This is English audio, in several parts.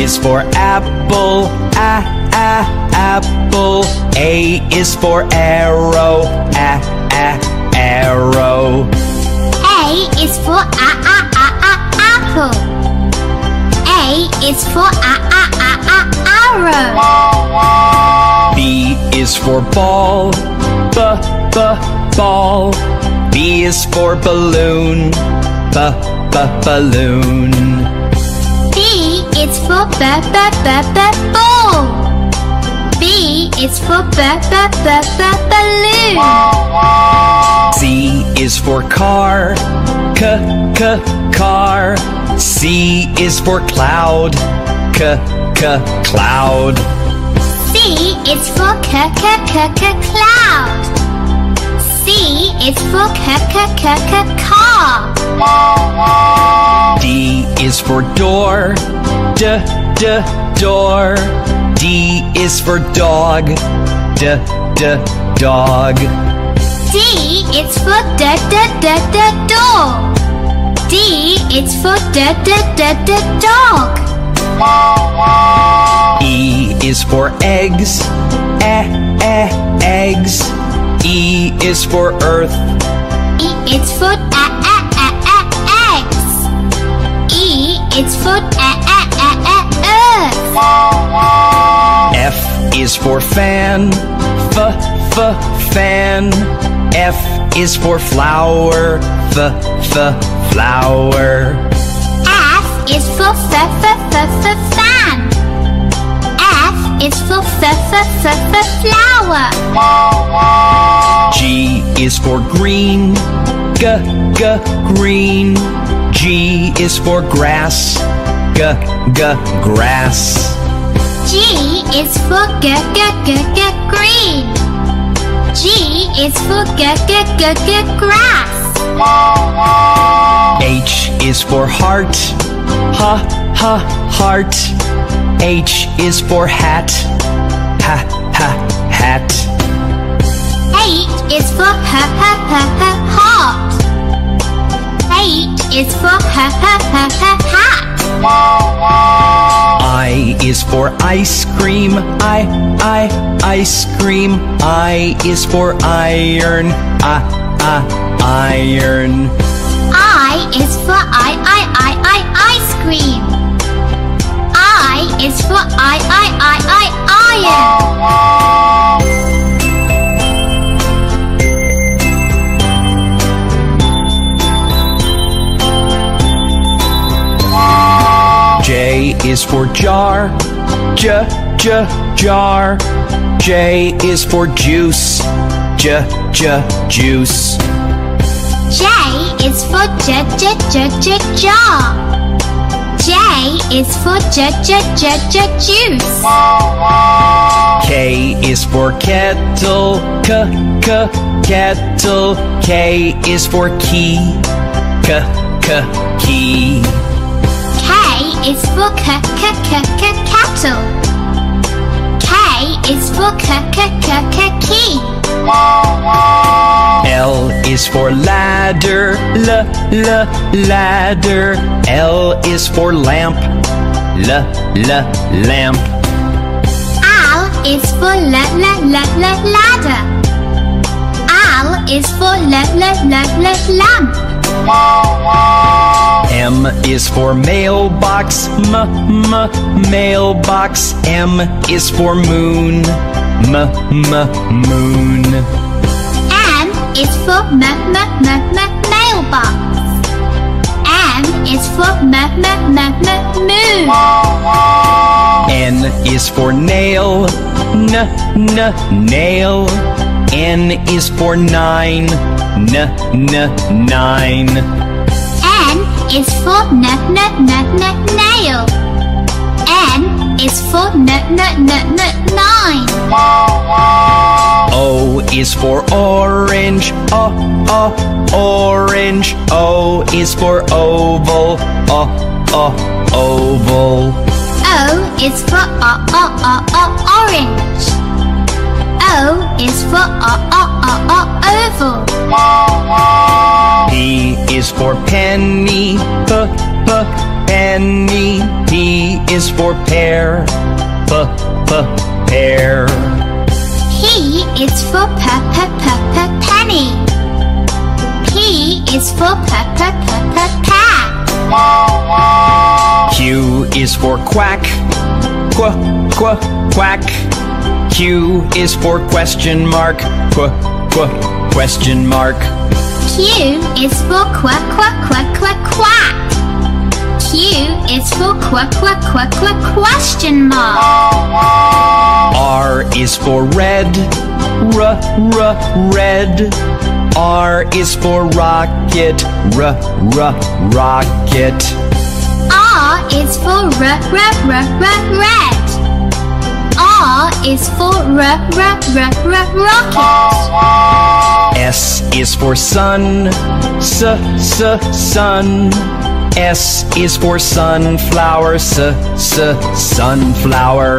is for apple, apple. A is for arrow, arrow. A is for apple. A is for arrow. B is for ball, ball. B is for balloon, balloon. B is for ball. B is for balloon. C is for car, car. C is for cloud, cloud. C is for cloud. C is for car. D is for door, door. D is for dog, dog. D is for door. D is for dog. E is for eggs, eggs. E is for earth. E is for eggs. E is for earth. F is for fan, fan. F is for flower, flower. F is for fan. It's for flower. G is for green, green. G is for grass, grass. G is for green. G is for grass. H is for heart, heart. H is for hat, hat. H is for heart. H is for hat. I is for ice cream, ice cream. I is for iron, iron. I is for ice cream. I is for iron. J is for jar, jar. J is for juice, juice. J is for jar. J is for juice. K is for kettle, kettle. K is for key, key. K is for cattle. K is for key. L is for ladder, ladder. L is for lamp, lamp. L is for ladder. L is for lamp. M is for mailbox, mailbox. M is for moon, moon. M is for mailbox. M is for moon. N is for nail, nail. N is for nine, nine. N is for nail. N is for nine. O is for orange, orange. O is for oval, oval. O is for orange. O is for oval. P is for penny, penny, P is for pear, pear. P is for penny. P is for cat. Q is for quack, quack. Q is for question mark, question mark. Q is for quack. Q is for question mark. R is for red, red. R is for rocket, rocket. R is for red. R is for rocket. S is for sun, sun. S is for sunflower, sunflower.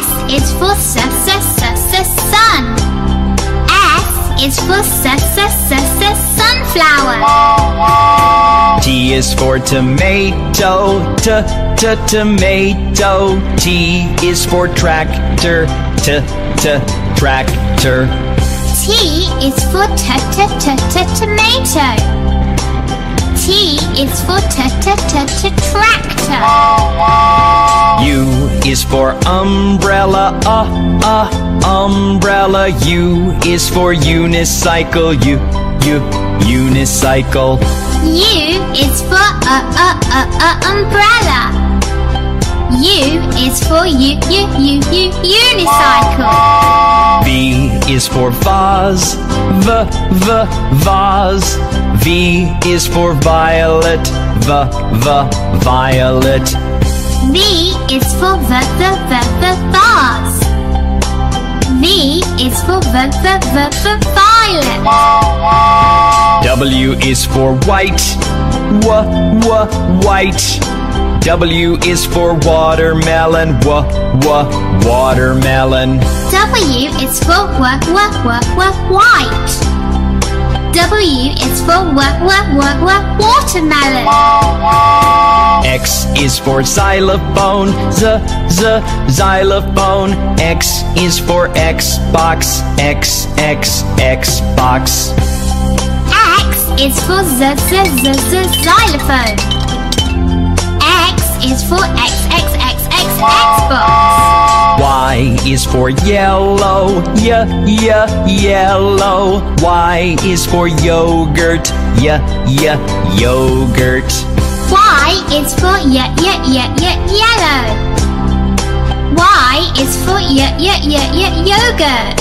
S is for sun. S is for sunflower. T is for tomato, tomato. T is for tractor, tractor. T is for tomato. T is for tractor. U is for umbrella, umbrella. U is for unicycle, unicycle. U is for umbrella. U is for unicycle. V is for vase, vase. V is for violet, violet. V is for vase. V is for violet. W is for white, white. W is for watermelon, watermelon. W is for white. W is for watermelon. X is for xylophone, xylophone. X is for Xbox, Xbox. X is for xylophone. X is for Xbox. Y is for yellow, yellow. Y is for yogurt, yogurt. Y is for yellow. Y is for yogurt.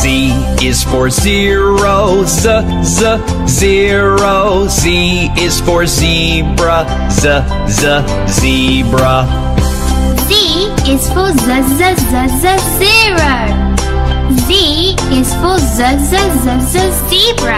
Z is for zero, zero. Z is for zebra, zebra. Z is for zero. Z is for zebra.